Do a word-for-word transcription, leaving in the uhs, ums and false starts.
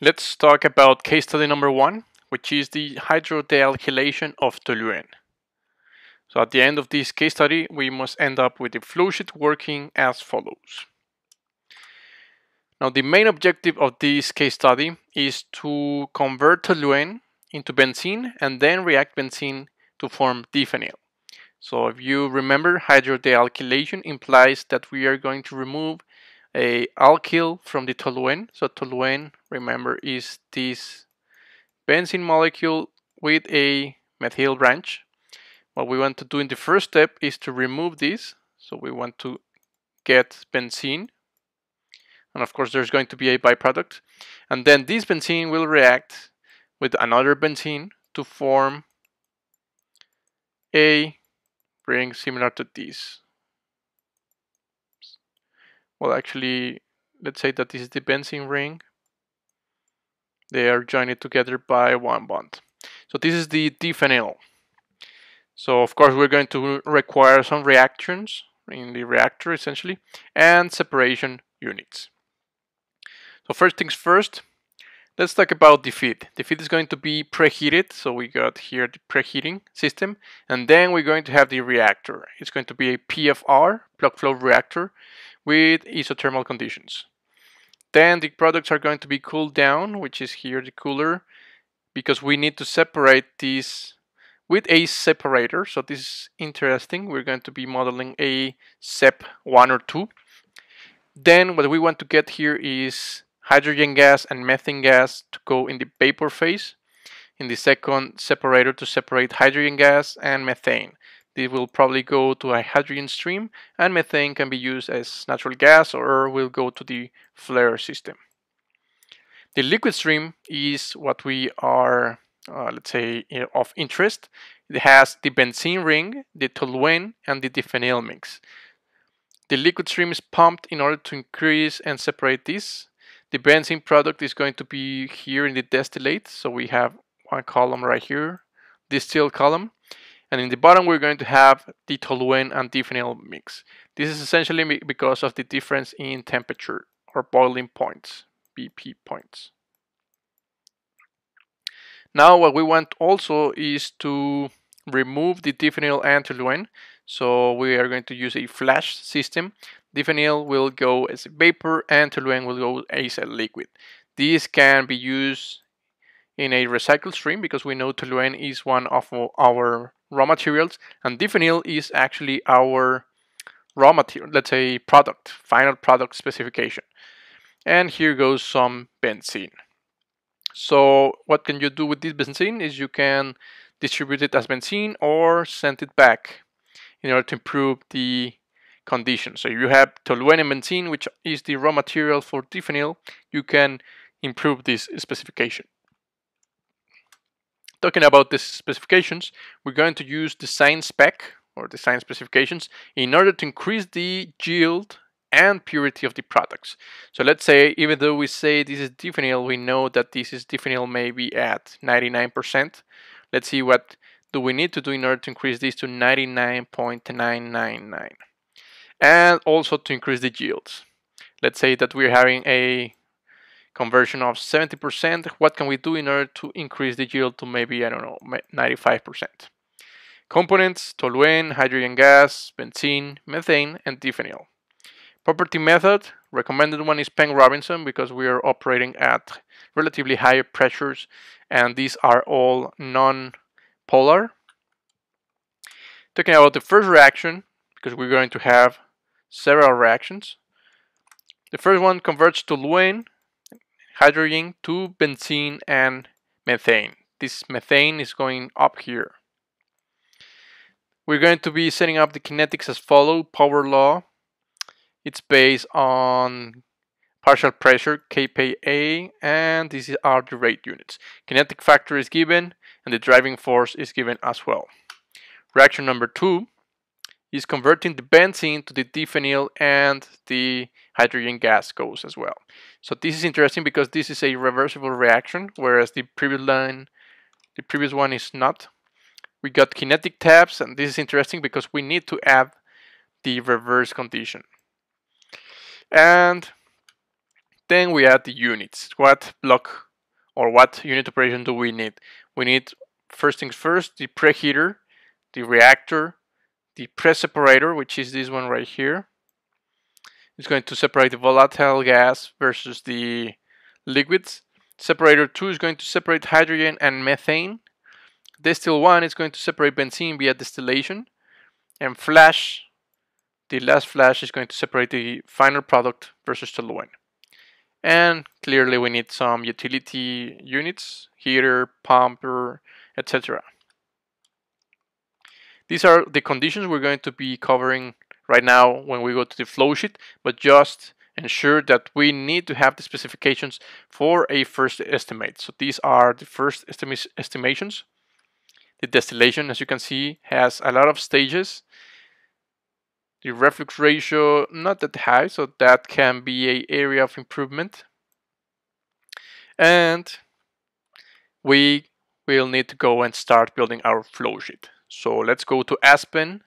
Let's talk about case study number one, which is the hydrodealkylation of toluene. So at the end of this case study, we must end up with the flow sheet working as follows. Now, the main objective of this case study is to convert toluene into benzene and then react benzene to form diphenyl. So if you remember, hydrodealkylation implies that we are going to remove a alkyl from the toluene. So toluene, remember, is this benzene molecule with a methyl branch. What we want to do in the first step is to remove this. So we want to get benzene. And of course, there's going to be a byproduct. And then this benzene will react with another benzene to form a ring similar to this. Well, actually, let's say that this is the benzene ring. They are joined together by one bond. So this is the diphenyl. So of course, we're going to require some reactions in the reactor, essentially, and separation units. So first things first, let's talk about the feed. The feed is going to be preheated. So we got here the preheating system, and then we're going to have the reactor. It's going to be a P F R, plug flow reactor, with isothermal conditions. Then the products are going to be cooled down, which is here the cooler, because we need to separate these with a separator. So this is interesting. We're going to be modeling a S E P one or two. Then what we want to get here is hydrogen gas and methane gas to go in the vapor phase, in the second separator to separate hydrogen gas and methane. This will probably go to a hydrogen stream, and methane can be used as natural gas or will go to the flare system. The liquid stream is what we are, uh, let's say, of interest. It has the benzene ring, the toluene, and the diphenyl mix. The liquid stream is pumped in order to increase and separate this. The benzene product is going to be here in the distillate. So we have one column right here, distilled column. And in the bottom, we're going to have the toluene and diphenyl mix. This is essentially because of the difference in temperature or boiling points, B P points. Now, what we want also is to remove the diphenyl and toluene. So we are going to use a flash system. Diphenyl will go as a vapor and toluene will go as a liquid. These can be used in a recycled stream because we know toluene is one of our raw materials and diphenyl is actually our raw material, let's say product, final product specification. And here goes some benzene. So what can you do with this benzene is you can distribute it as benzene or send it back in order to improve the condition. So if you have toluene and benzene, which is the raw material for diphenyl, you can improve this specification. Talking about the specifications, we're going to use design spec or design specifications in order to increase the yield and purity of the products. So let's say, even though we say this is diphenyl, we know that this is diphenyl maybe at ninety-nine percent. Let's see what do we need to do in order to increase this to ninety-nine point nine nine nine. And also to increase the yields. Let's say that we're having a conversion of seventy percent. What can we do in order to increase the yield to maybe, I don't know, ninety-five percent? Components, toluene, hydrogen gas, benzene, methane, and diphenyl. Property method, recommended one is Peng Robinson because we are operating at relatively high pressures and these are all non-polar. Talking about the first reaction, because we're going to have several reactions. The first one converts toluene, hydrogen to benzene and methane. This methane is going up here. We're going to be setting up the kinetics as follows. Power law. It's based on partial pressure, K P A, and these are the rate units. Kinetic factor is given, and the driving force is given as well. Reaction number two is converting the benzene to the diphenyl and the hydrogen gas goes as well. So this is interesting because this is a reversible reaction, whereas the previous line, the previous one is not. We got kinetic tabs, and this is interesting because we need to add the reverse condition. And then we add the units. What block or what unit operation do we need? We need, first things first, the preheater, the reactor, the pre-separator, which is this one right here. It's going to separate the volatile gas versus the liquids. Separator two is going to separate hydrogen and methane. Distill one is going to separate benzene via distillation. And flash, the last flash, is going to separate the final product versus toluene. And clearly we need some utility units, heater, pumper, et cetera. These are the conditions we're going to be covering right now when we go to the flow sheet, but just ensure that we need to have the specifications for a first estimate. So these are the first estim- estimations. The distillation, as you can see, has a lot of stages. The reflux ratio, not that high, so that can be an area of improvement. And we will need to go and start building our flow sheet. So let's go to Aspen